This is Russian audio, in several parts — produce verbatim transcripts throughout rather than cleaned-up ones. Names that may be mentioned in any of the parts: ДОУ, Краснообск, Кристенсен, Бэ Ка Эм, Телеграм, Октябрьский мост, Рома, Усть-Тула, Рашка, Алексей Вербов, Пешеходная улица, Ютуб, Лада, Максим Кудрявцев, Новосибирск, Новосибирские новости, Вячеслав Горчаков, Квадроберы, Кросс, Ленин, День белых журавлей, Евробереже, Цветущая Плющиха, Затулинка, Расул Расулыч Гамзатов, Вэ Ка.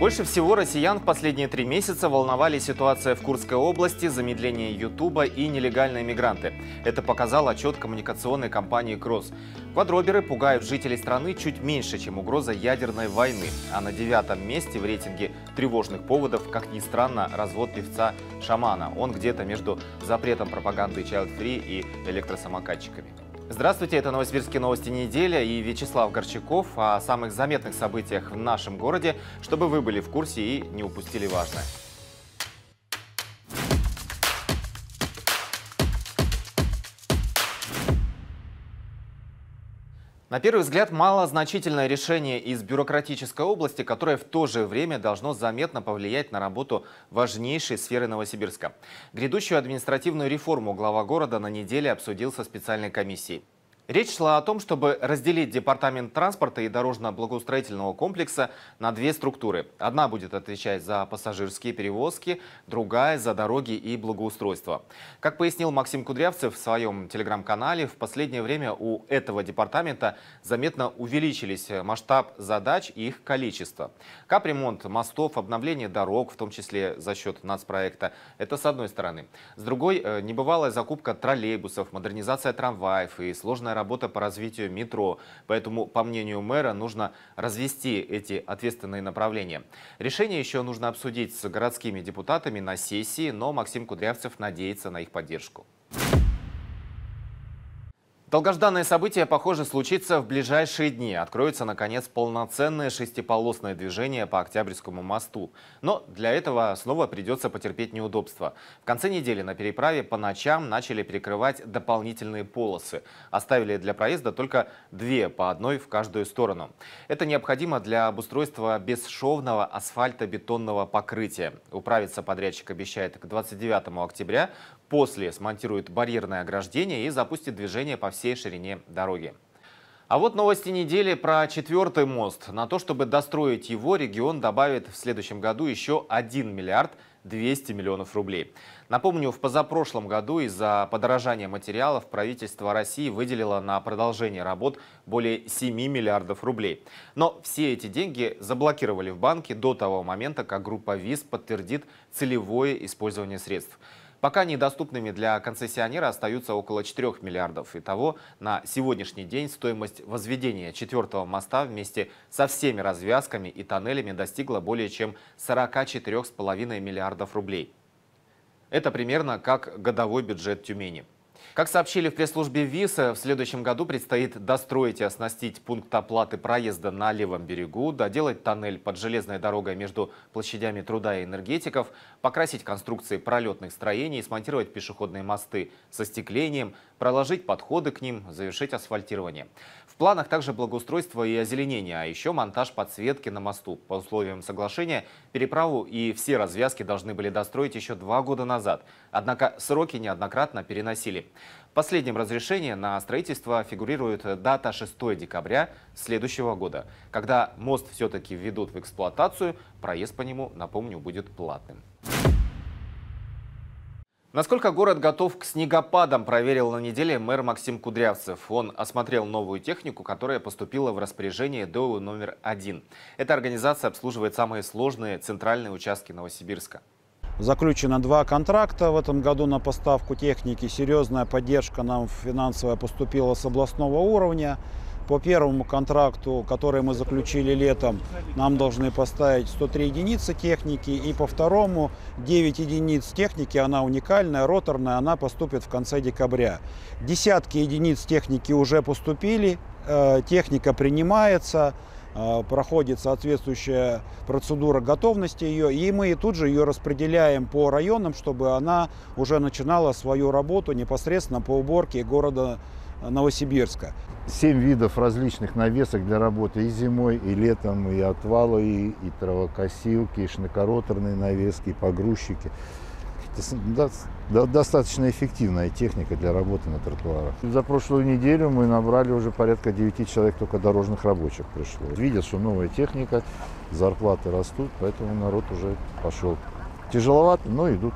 Больше всего россиян в последние три месяца волновали ситуация в Курской области, замедление Ютуба и нелегальные мигранты. Это показал отчет коммуникационной компании «Кросс». Квадроберы пугают жителей страны чуть меньше, чем угроза ядерной войны. А на девятом месте в рейтинге тревожных поводов, как ни странно, развод певца Шамана. Он где-то между запретом пропаганды чайлд фри и электросамокатчиками. Здравствуйте, это Новосибирские новости недели и Вячеслав Горчаков о самых заметных событиях в нашем городе, чтобы вы были в курсе и не упустили важное. На первый взгляд, малозначительное решение из бюрократической области, которое в то же время должно заметно повлиять на работу важнейшей сферы Новосибирска. Грядущую административную реформу глава города на неделе обсудил со специальной комиссией. Речь шла о том, чтобы разделить департамент транспорта и дорожно-благоустроительного комплекса на две структуры. Одна будет отвечать за пассажирские перевозки, другая – за дороги и благоустройство. Как пояснил Максим Кудрявцев в своем телеграм-канале, в последнее время у этого департамента заметно увеличились масштаб задач и их количество. Капремонт мостов, обновление дорог, в том числе за счет нацпроекта – это с одной стороны. С другой – небывалая закупка троллейбусов, модернизация трамваев и сложная работа. работа по развитию метро. Поэтому, по мнению мэра, нужно развести эти ответственные направления. Решение еще нужно обсудить с городскими депутатами на сессии, но Максим Кудрявцев надеется на их поддержку. Долгожданное событие, похоже, случится в ближайшие дни. Откроется, наконец, полноценное шестиполосное движение по Октябрьскому мосту. Но для этого снова придется потерпеть неудобства. В конце недели на переправе по ночам начали перекрывать дополнительные полосы. Оставили для проезда только две, по одной в каждую сторону. Это необходимо для обустройства бесшовного асфальтобетонного покрытия. Управиться подрядчик обещает к двадцать девятому октября. После смонтирует барьерное ограждение и запустит движение по всей ширине дороги. А вот новости недели про четвертый мост. На то, чтобы достроить его, регион добавит в следующем году еще один миллиард двести миллионов рублей. Напомню, в позапрошлом году из-за подорожания материалов правительство России выделило на продолжение работ более семи миллиардов рублей. Но все эти деньги заблокировали в банке до того момента, как группа ВИЗ подтвердит целевое использование средств. Пока недоступными для концессионера остаются около четырёх миллиардов. Итого, на сегодняшний день стоимость возведения четвертого моста вместе со всеми развязками и тоннелями достигла более чем сорока четырёх с половиной миллиардов рублей. Это примерно как годовой бюджет Тюмени. Как сообщили в пресс-службе ВИЗ, в следующем году предстоит достроить и оснастить пункт оплаты проезда на левом берегу, доделать тоннель под железной дорогой между площадями труда и энергетиков, покрасить конструкции пролетных строений, смонтировать пешеходные мосты со остеклением, проложить подходы к ним, завершить асфальтирование. В планах также благоустройство и озеленение, а еще монтаж подсветки на мосту. По условиям соглашения переправу и все развязки должны были достроить еще два года назад, однако сроки неоднократно переносили. В последнем разрешении на строительство фигурирует дата шестого декабря следующего года. Когда мост все-таки введут в эксплуатацию, проезд по нему, напомню, будет платным. Насколько город готов к снегопадам, проверил на неделе мэр Максим Кудрявцев. Он осмотрел новую технику, которая поступила в распоряжение ДОУ номер один. Эта организация обслуживает самые сложные центральные участки Новосибирска. Заключено два контракта в этом году на поставку техники. Серьезная поддержка нам финансовая поступила с областного уровня. По первому контракту, который мы заключили летом, нам должны поставить сто три единицы техники. И по второму девять единиц техники, она уникальная, роторная, она поступит в конце декабря. Десятки единиц техники уже поступили, техника принимается. Проходит соответствующая процедура готовности ее, и мы тут же ее распределяем по районам, чтобы она уже начинала свою работу непосредственно по уборке города Новосибирска. Семь видов различных навесок для работы и зимой, и летом, и отвалы, и, и травокосилки, и шнекороторные навески, и погрузчики. Это достаточно эффективная техника для работы на тротуарах. За прошлую неделю мы набрали уже порядка девяти человек, только дорожных рабочих пришло. Видят, что новая техника, зарплаты растут, поэтому народ уже пошел. Тяжеловато, но идут.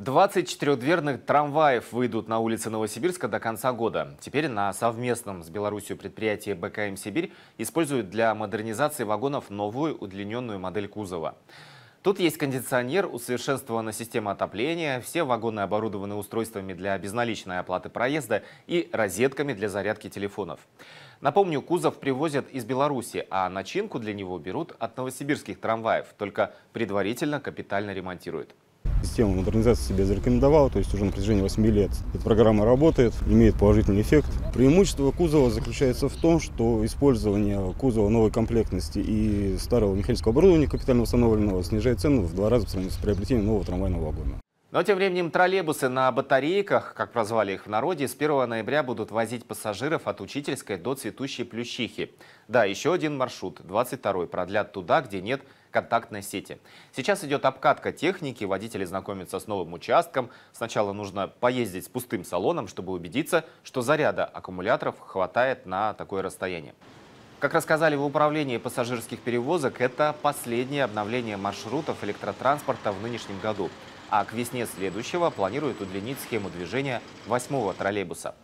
двадцать четырёхдверных трамваев выйдут на улицы Новосибирска до конца года. Теперь на совместном с Беларусью предприятии Бэ Ка Эм «Сибирь» используют для модернизации вагонов новую удлиненную модель кузова. Тут есть кондиционер, усовершенствована система отопления, все вагоны оборудованы устройствами для безналичной оплаты проезда и розетками для зарядки телефонов. Напомню, кузов привозят из Беларуси, а начинку для него берут от новосибирских трамваев, только предварительно капитально ремонтируют. Система модернизации себя зарекомендовала, то есть уже на протяжении восьми лет эта программа работает, имеет положительный эффект. Преимущество кузова заключается в том, что использование кузова новой комплектности и старого механического оборудования капитально восстановленного снижает цену в два раза по сравнению с приобретением нового трамвайного вагона. Но тем временем троллейбусы на батарейках, как прозвали их в народе, с первого ноября будут возить пассажиров от Учительской до Цветущей Плющихи. Да, еще один маршрут, двадцать второй, продлят туда, где нет контактной сети. Сейчас идет обкатка техники, водители знакомятся с новым участком. Сначала нужно поездить с пустым салоном, чтобы убедиться, что заряда аккумуляторов хватает на такое расстояние. Как рассказали в управлении пассажирских перевозок, это последнее обновление маршрутов электротранспорта в нынешнем году. А к весне следующего планируют удлинить схему движения восьмого троллейбуса.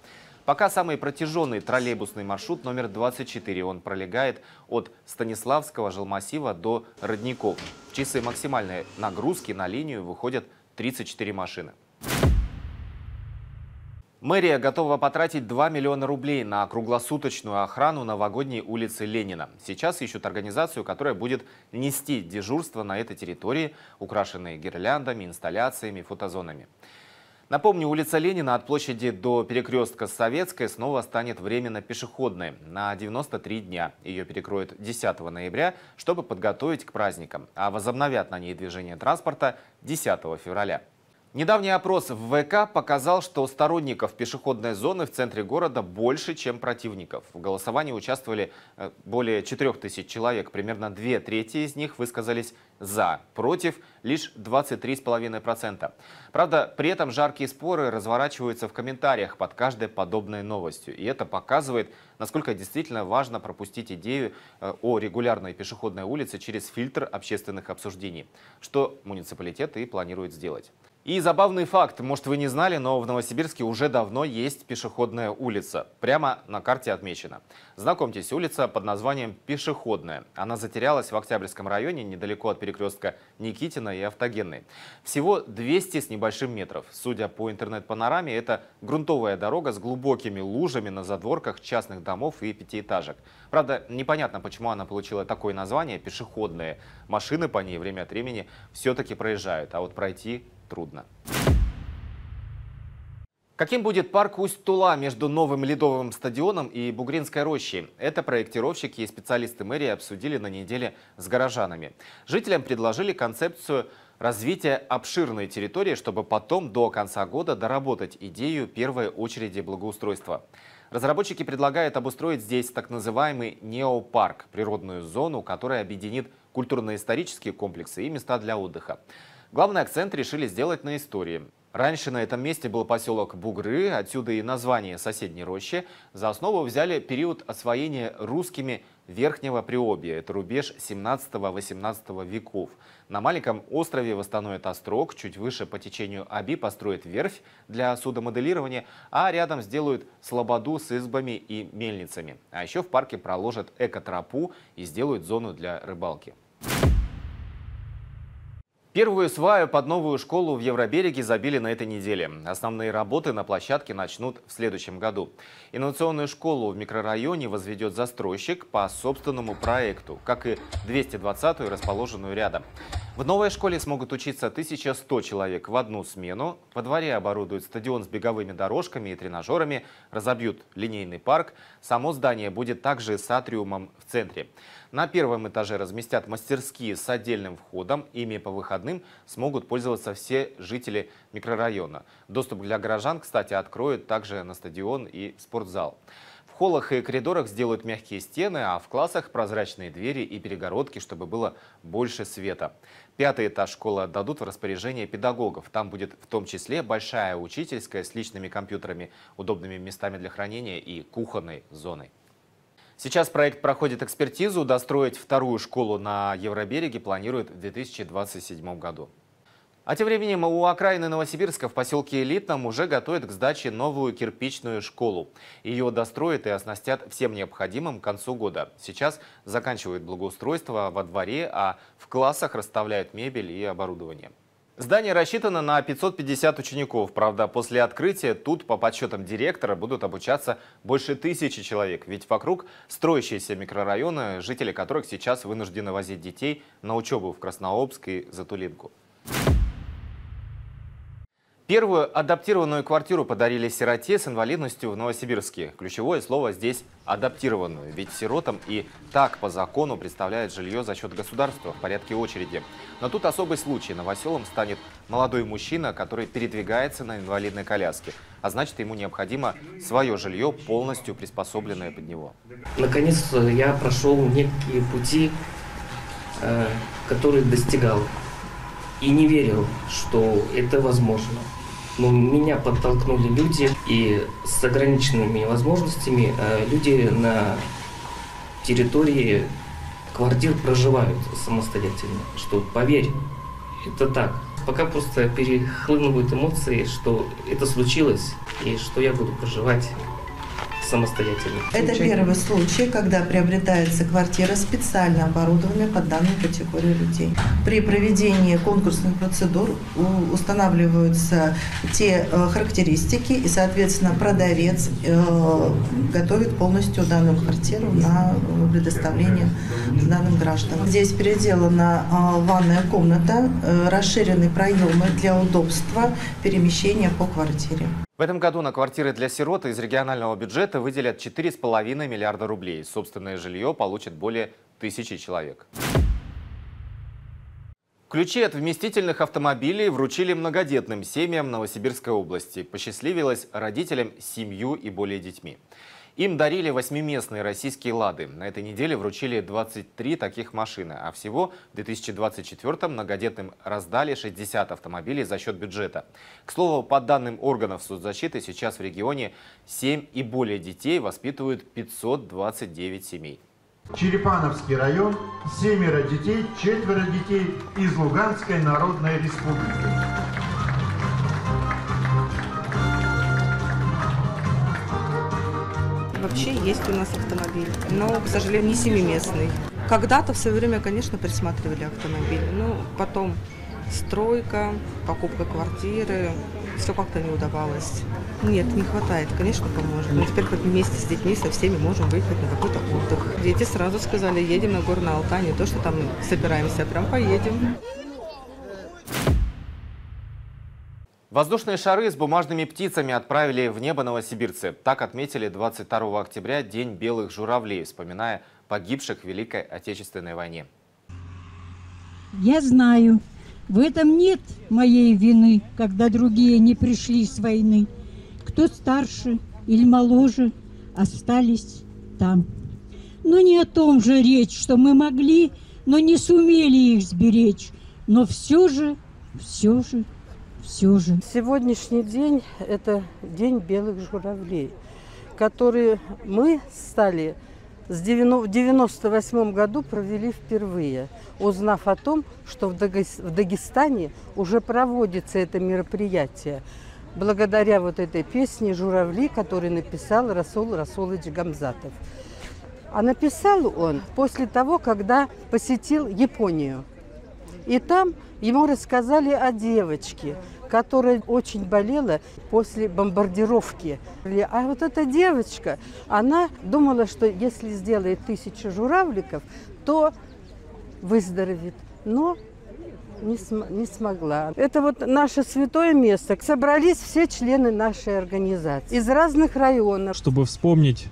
Пока самый протяженный троллейбусный маршрут номер двадцать четыре. Он пролегает от Станиславского жилмассива до Родников. В часы максимальной нагрузки на линию выходят тридцать четыре машины. Мэрия готова потратить два миллиона рублей на круглосуточную охрану новогодней улицы Ленина. Сейчас ищут организацию, которая будет нести дежурство на этой территории, украшенные гирляндами, инсталляциями, фотозонами. Напомню, улица Ленина от площади до перекрестка Советской снова станет временно пешеходной на девяносто три дня. Ее перекроют десятого ноября, чтобы подготовить к праздникам, а возобновят на ней движение транспорта десятого февраля. Недавний опрос в Вэ Ка показал, что сторонников пешеходной зоны в центре города больше, чем противников. В голосовании участвовали более четырёх тысяч человек. Примерно две трети из них высказались «за», «против» лишь двадцать три целых пять десятых процента. Правда, при этом жаркие споры разворачиваются в комментариях под каждой подобной новостью. И это показывает, насколько действительно важно пропустить идею о регулярной пешеходной улице через фильтр общественных обсуждений, что муниципалитет и планирует сделать. И забавный факт, может вы не знали, но в Новосибирске уже давно есть пешеходная улица. Прямо на карте отмечено. Знакомьтесь, улица под названием Пешеходная. Она затерялась в Октябрьском районе, недалеко от перекрестка Никитина и Автогенной. Всего двести с небольшим метров. Судя по интернет-панораме, это грунтовая дорога с глубокими лужами на задворках частных домов и пятиэтажек. Правда, непонятно, почему она получила такое название «Пешеходная». Машины по ней время от времени все-таки проезжают, а вот пройти трудно. Каким будет парк Усть-Тула между новым ледовым стадионом и Бугринской рощей? Это проектировщики и специалисты мэрии обсудили на неделе с горожанами. Жителям предложили концепцию развития обширной территории, чтобы потом до конца года доработать идею первой очереди благоустройства. Разработчики предлагают обустроить здесь так называемый неопарк – природную зону, которая объединит культурно-исторические комплексы и места для отдыха. Главный акцент решили сделать на истории. Раньше на этом месте был поселок Бугры, отсюда и название соседней рощи. За основу взяли период освоения русскими Верхнего Приобья. Это рубеж семнадцатого-восемнадцатого веков. На маленьком острове восстановят острог, чуть выше по течению Оби построят верфь для судомоделирования, а рядом сделают слободу с избами и мельницами. А еще в парке проложат экотропу и сделают зону для рыбалки. Первую сваю под новую школу в Евробереге забили на этой неделе. Основные работы на площадке начнут в следующем году. Инновационную школу в микрорайоне возведет застройщик по собственному проекту, как и двести двадцатую, расположенную рядом. В новой школе смогут учиться тысяча сто человек в одну смену. Во дворе оборудуют стадион с беговыми дорожками и тренажерами, разобьют линейный парк. Само здание будет также с атриумом в центре. На первом этаже разместят мастерские с отдельным входом. Ими по выходным смогут пользоваться все жители микрорайона. Доступ для горожан, кстати, откроют также на стадион и спортзал. В холлах и коридорах сделают мягкие стены, а в классах прозрачные двери и перегородки, чтобы было больше света. Пятый этаж школы отдадут в распоряжение педагогов. Там будет в том числе большая учительская с личными компьютерами, удобными местами для хранения и кухонной зоной. Сейчас проект проходит экспертизу. Достроить вторую школу на Евробереге планируют в две тысячи двадцать седьмом году. А тем временем у окраины Новосибирска в поселке Элитном уже готовят к сдаче новую кирпичную школу. Ее достроят и оснастят всем необходимым к концу года. Сейчас заканчивают благоустройство во дворе, а в классах расставляют мебель и оборудование. Здание рассчитано на пятьсот пятьдесят учеников. Правда, после открытия тут, по подсчетам директора, будут обучаться больше тысячи человек. Ведь вокруг строящиеся микрорайоны, жители которых сейчас вынуждены возить детей на учебу в Краснообск и Затулинку. Первую адаптированную квартиру подарили сироте с инвалидностью в Новосибирске. Ключевое слово здесь «адаптированную», ведь сиротам и так по закону представляют жилье за счет государства в порядке очереди. Но тут особый случай. Новоселом станет молодой мужчина, который передвигается на инвалидной коляске. А значит, ему необходимо свое жилье, полностью приспособленное под него. Наконец я прошел некие пути, которые достигал. И не верил, что это возможно. Но меня подтолкнули люди, и с ограниченными возможностями люди на территории квартир проживают самостоятельно. Что, поверь, это так. Пока просто перехлынывают эмоции, что это случилось, и что я буду проживать самостоятельно. Это первый случай, когда приобретается квартира, специально оборудованная под данную категорию людей. При проведении конкурсных процедур устанавливаются те характеристики, и, соответственно, продавец готовит полностью данную квартиру на предоставление данным гражданам. Здесь переделана ванная комната, расширены проемы для удобства перемещения по квартире. В этом году на квартиры для сирот из регионального бюджета выделят четыре с половиной миллиарда рублей. Собственное жилье получат более тысячи человек. Ключи от вместительных автомобилей вручили многодетным семьям Новосибирской области. Посчастливилось родителям с семью и более детьми. Им дарили восьмиместные российские «Лады». На этой неделе вручили двадцать три таких машины, а всего в две тысячи двадцать четвёртом многодетным раздали шестьдесят автомобилей за счет бюджета. К слову, по данным органов соцзащиты, сейчас в регионе семь и более детей воспитывают пятьсот двадцать девять семей. Черепановский район, семеро детей, четверо детей из Луганской Народной Республики. Вообще есть у нас автомобиль, но, к сожалению, не семиместный. Когда-то в свое время, конечно, присматривали автомобиль, но потом стройка, покупка квартиры, все как-то не удавалось. Нет, не хватает, конечно, поможет. Мы теперь хоть вместе с детьми, со всеми можем выехать на какой-то отдых. Дети сразу сказали, едем на Горный Алтай, не то, что там собираемся, а прям поедем. Воздушные шары с бумажными птицами отправили в небо новосибирцы. Так отметили двадцать второго октября День белых журавлей, вспоминая погибших в Великой Отечественной войне. Я знаю, в этом нет моей вины, когда другие не пришли с войны. Кто старше или моложе, остались там. Но не о том же речь, что мы могли, но не сумели их сберечь. Но все же, все же... Все же. Сегодняшний день – это День белых журавлей, который мы стали в девяносто восьмом году провели впервые, узнав о том, что в Дагестане уже проводится это мероприятие, благодаря вот этой песне «Журавли», которую написал Расул Расулыч Гамзатов. А написал он после того, когда посетил Японию. И там ему рассказали о девочке, которая очень болела после бомбардировки. А вот эта девочка, она думала, что если сделает тысячу журавликов, то выздоровеет. Но не, см не смогла. Это вот наше святое место. Собрались все члены нашей организации из разных районов. Чтобы вспомнить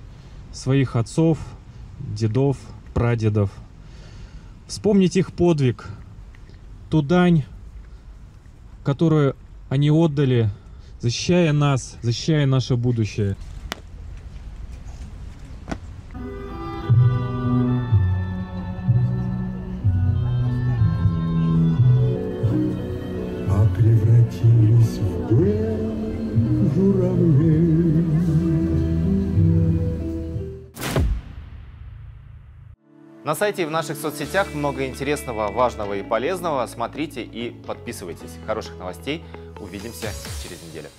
своих отцов, дедов, прадедов. Вспомнить их подвиг. Ту дань, которую они отдали, защищая нас, защищая наше будущее. А превратились в белых журавлей. На сайте и в наших соцсетях много интересного, важного и полезного. Смотрите и подписывайтесь. Хороших новостей. Увидимся через неделю.